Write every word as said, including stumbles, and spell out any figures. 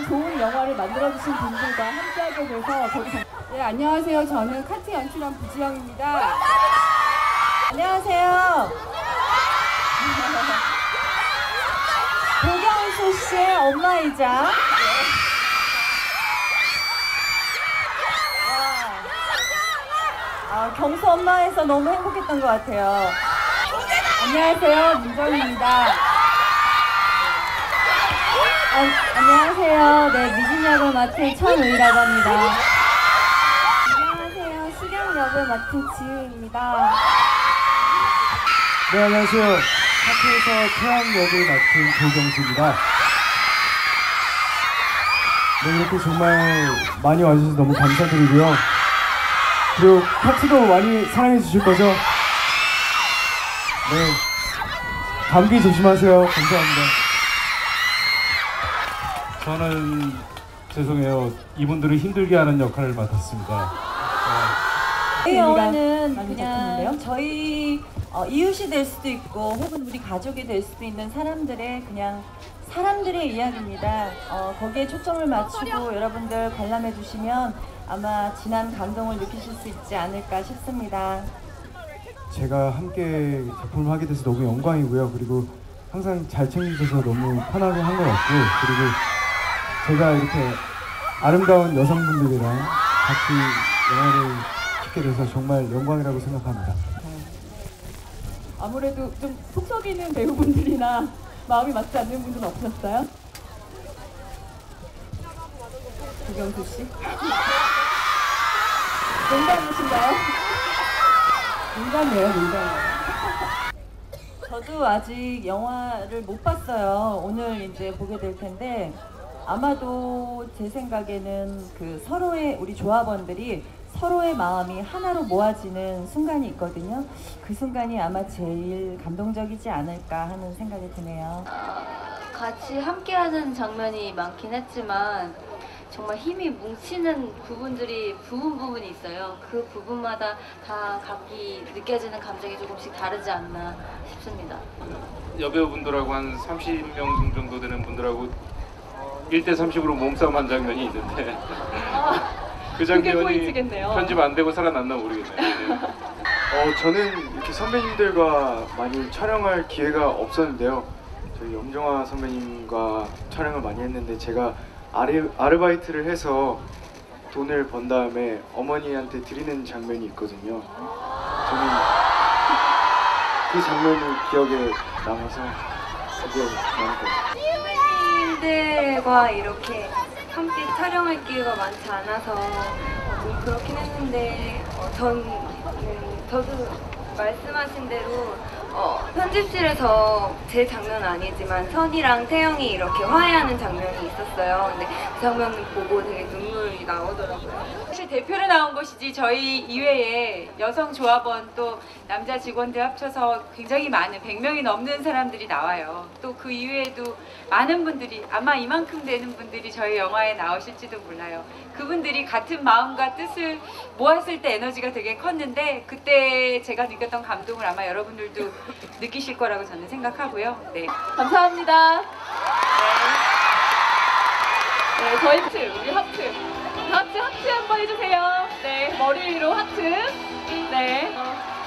이런 좋은 영화를 만들어주신 분들과 함께하게 돼서 저도 정... 네, 안녕하세요. 저는 카트 연출한 부지영입니다. 안녕하세요. 도경수 씨의 엄마이자 아, 경수 엄마에서 너무 행복했던 것 같아요. 안녕하세요. 민정입니다. 아, 안녕하세요. 네, 미진역을 맡은 천우라고 합니다. 안녕하세요. 식양역을 맡은 지우입니다. 네, 안녕하세요. 카트에서 태양역을 맡은 도경수입니다. 네, 이렇게 정말 많이 와주셔서 너무 감사드리고요. 그리고 카트도 많이 사랑해 주실 거죠? 네, 감기 조심하세요. 감사합니다. 저는 죄송해요. 이분들을 힘들게 하는 역할을 맡았습니다. 이 영화는 그냥 저희 어, 이웃이 될 수도 있고 혹은 우리 가족이 될 수도 있는 사람들의 그냥 사람들의 이야기입니다. 어, 거기에 초점을 맞추고 여러분들 관람해 주시면 아마 진한 감동을 느끼실 수 있지 않을까 싶습니다. 제가 함께 작품을 하게 돼서 너무 영광이고요. 그리고 항상 잘 챙겨주셔서 너무 편하게 한 것 같고, 그리고 제가 이렇게 아름다운 여성분들이랑 같이 영화를 찍게 돼서 정말 영광이라고 생각합니다. 아무래도 좀 속 썩이는 배우분들이나 마음이 맞지 않는 분들은 없으셨어요? 도경수 씨? 농담이신가요? 농담이에요, 농담. 저도 아직 영화를 못 봤어요. 오늘 이제 보게 될 텐데, 아마도 제 생각에는 그 서로의 우리 조합원들이 서로의 마음이 하나로 모아지는 순간이 있거든요. 그 순간이 아마 제일 감동적이지 않을까 하는 생각이 드네요. 같이 함께하는 장면이 많긴 했지만 정말 힘이 뭉치는 부분들이 부분 부분이 있어요. 그 부분마다 다 각기 느껴지는 감정이 조금씩 다르지 않나 싶습니다. 여배우분들하고 한 삼십 명 정도 되는 분들하고 일 대 삼십으로 몸싸움 한 장면이 있는데 아, 그 장면이 편집 안 되고 살아났나 모르겠네요. 네. 어, 저는 이렇게 선배님들과 많이 촬영할 기회가 없었는데요. 저희 염정아 선배님과 촬영을 많이 했는데 제가 아르, 아르바이트를 해서 돈을 번 다음에 어머니한테 드리는 장면이 있거든요. 저는 그 장면이 기억에 남아서 기억에 남을 거예요. 선배님들과 이렇게 함께 촬영할 기회가 많지 않아서 좀 그렇긴 했는데 어, 전, 음, 저도 말씀하신 대로 어, 편집실에서 제 장면은 아니지만 선이랑 태영이 이렇게 화해하는 장면이 있었어요. 근데 그 장면을 보고 되게 눈물이 나오더라고요. 사실 대표로 나온 것이지 저희 이외에 여성 조합원 또 남자 직원들 합쳐서 굉장히 많은 백 명이 넘는 사람들이 나와요. 또 그 이외에도 많은 분들이 아마 이만큼 되는 분들이 저희 영화에 나오실지도 몰라요. 그분들이 같은 마음과 뜻을 모았을 때 에너지가 되게 컸는데 그때 제가 느꼈던 감동을 아마 여러분들도 느끼실 거라고 저는 생각하고요. 네, 감사합니다. 네, 저희 하트, 우리 하트, 다 같이 하트 한번 해주세요. 네, 머리 위로 하트. 네.